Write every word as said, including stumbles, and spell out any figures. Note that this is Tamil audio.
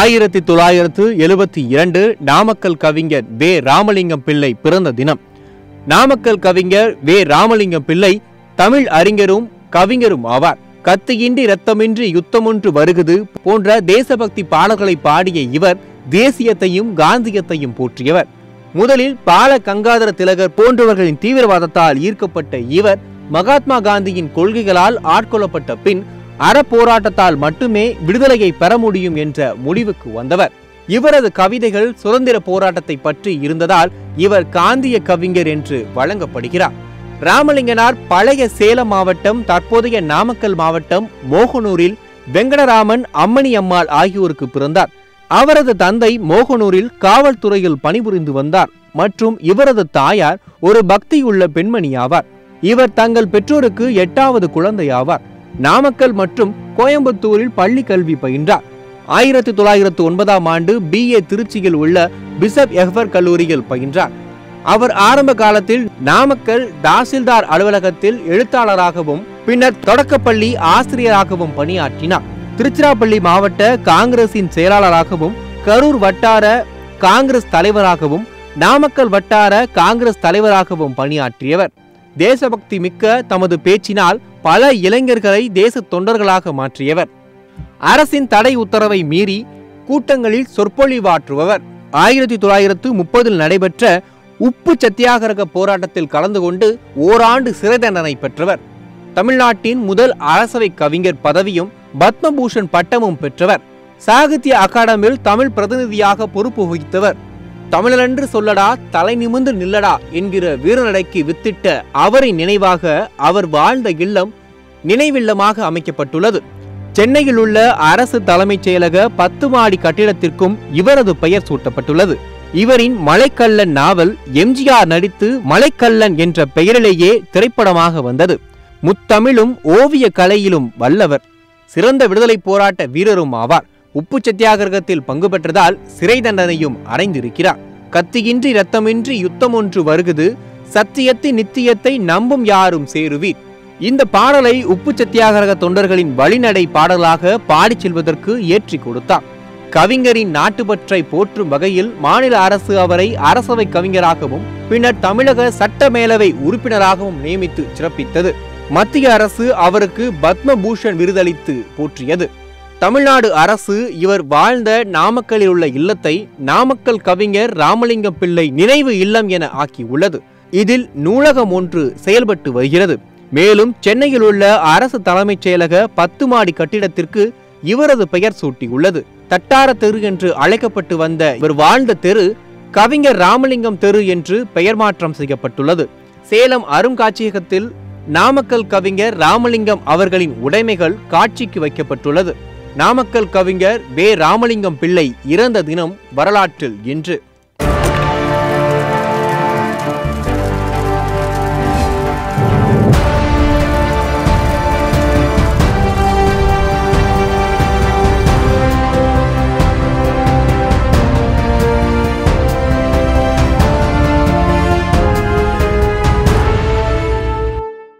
ஆயிரத்தி தொள்ளாயிரத்து எழுபத்தி இரண்டு நாமக்கல் கவிஞர் வெ. இராமலிங்கம் பிள்ளை பிறந்த தினம். நாமக்கல் கவிஞர் வெ. இராமலிங்கம் பிள்ளை தமிழ் அறிஞரும் கவிஞரும் ஆவார். கத்தியின்றி இரத்தமின்றி யுத்தமொன்று வருகுது போன்ற தேசபக்தி பாடல்களை பாடிய இவர் தேசியத்தையும் காந்தியத்தையும் போற்றியவர். முதலில் பால கங்காதர திலகர் போன்றவர்களின் தீவிரவாதத்தால் ஈர்க்கப்பட்ட இவர் மகாத்மா காந்தியின் கொள்கைகளால் ஆட்கொள்ளப்பட்ட பின் அறப்போராட்டத்தால் மட்டுமே விடுதலையை பெற முடியும் என்ற முடிவுக்கு வந்தவர். இவரது கவிதைகள் சுதந்திர போராட்டத்தை பற்றி இருந்ததால் இவர் காந்திய கவிஞர் என்று வழங்கப்படுகிறார். ராமலிங்கனார் பழைய சேலம் மாவட்டம், தற்போதைய நாமக்கல் மாவட்டம் மோகனூரில் வெங்கடராமன், அம்மணி அம்மாள் ஆகியோருக்கு பிறந்தார். அவரது தந்தை மோகனூரில் காவல்துறையில் பணிபுரிந்து வந்தார் மற்றும் இவரது தாயார் ஒரு பக்தியுள்ள பெண்மணி ஆவார். இவர் தங்கள் பெற்றோருக்கு எட்டாவது குழந்தை ஆவார். நாமக்கல் மற்றும் கோயம்புத்தூரில் பள்ளி கல்வி பயின்றார். ஆயிரத்தி தொள்ளாயிரத்து ஒன்பதாம் ஆண்டு பி ஏ திருச்சியில் உள்ள பிஷப் எஃபர் கல்லூரியில் பயின்றார். அவர் ஆரம்ப காலத்தில் நாமக்கல் தாசில்தார் அலுவலகத்தில் எழுத்தாளராகவும் பின்னர் தொடக்கப்பள்ளி ஆசிரியராகவும் பணியாற்றினார். திருச்சிராப்பள்ளி மாவட்ட காங்கிரசின் செயலாளராகவும், கரூர் வட்டார காங்கிரஸ் தலைவராகவும், நாமக்கல் வட்டார காங்கிரஸ் தலைவராகவும் பணியாற்றியவர். தேசபக்தி மிக்க தமது பேச்சினால் பல இளைஞர்களை தேச தொண்டர்களாக மாற்றியவர். அரசின் தடை உத்தரவை மீறி கூட்டங்களில் சொற்பொழிவாற்றுபவர். ஆயிரத்தி தொள்ளாயிரத்து முப்பதில் நடைபெற்ற உப்பு சத்தியாகிரக போராட்டத்தில் கலந்து கொண்டு ஓராண்டு சிறை தண்டனை பெற்றவர். தமிழ்நாட்டின் முதல் அரசவை கவிஞர் பதவியும் பத்மபூஷன் பட்டமும் பெற்றவர். சாகித்ய அகாடமியில் தமிழ் பிரதிநிதியாக பொறுப்பு வகித்தவர். தமிழன்று சொல்லடா, தலை நிமிந்து நில்லடா என்கிற வீரநடைக்கு வித்திட்ட அவரின் நினைவாக அவர் வாழ்ந்த இல்லம் நினைவில்லமாக அமைக்கப்பட்டுள்ளது. சென்னையில் உள்ள அரசு தலைமைச் செயலக பத்து மாடி கட்டிடத்திற்கும் இவரது பெயர் சூட்டப்பட்டுள்ளது. இவரின் மலைக்கல்லன் நாவல் எம்ஜிஆர் நடித்து மலைக்கல்லன் என்ற பெயரிலேயே திரைப்படமாக வந்தது. முத்தமிழும் ஓவிய கலையிலும் வல்லவர். சிறந்த விடுதலை போராட்ட வீரரும் ஆவார். உப்பு சத்தியாகிரகத்தில் பங்கு பெற்றதால் சிறை தண்டனையும் அடைந்திருக்கிறார். கத்தியின்றி இரத்தமின்றி யுத்தம் ஒன்று வருகுது, சத்தியத்தின் நித்தியத்தை நம்பும் யாரும் சேருவீர். இந்த பாடலை உப்பு சத்தியாகிரக தொண்டர்களின் வழிநடை பாடலாக பாடிச் செல்வதற்கு ஏற்றி கொடுத்தார். கவிஞரின் நாட்டுப்பற்றை போற்றும் வகையில் மாநில அரசு அவரை அரசவை கவிஞராகவும் பின்னர் தமிழக சட்ட மேலவை உறுப்பினராகவும் நியமித்து சிறப்பித்தது. மத்திய அரசு அவருக்கு பத்மபூஷன் விருதளித்து போற்றியது. தமிழ்நாடு அரசு இவர் வாழ்ந்த நாமக்கலில் உள்ள இல்லத்தை நாமக்கல் கவிஞர் இராமலிங்கம் பிள்ளை நினைவு இல்லம் என ஆக்கியுள்ளது. இதில் நூலகம் ஒன்று செயல்பட்டு வருகிறது. மேலும் சென்னையில் உள்ள அரசு தலைமைச் செயலக பத்து மாடி கட்டிடத்திற்கு இவரது பெயர் சூட்டியுள்ளது. தட்டார தெரு என்று அழைக்கப்பட்டு வந்த இவர் வாழ்ந்த தெரு கவிஞர் இராமலிங்கம் தெரு என்று பெயர் மாற்றம் செய்யப்பட்டுள்ளது. சேலம் அருங்காட்சியகத்தில் நாமக்கல் கவிஞர் இராமலிங்கம் அவர்களின் உடைமைகள் காட்சிக்கு வைக்கப்பட்டுள்ளது. நாமக்கல் கவிஞர் வெ. இராமலிங்கம் பிள்ளை இறந்த தினம் வரலாற்றில் இன்று.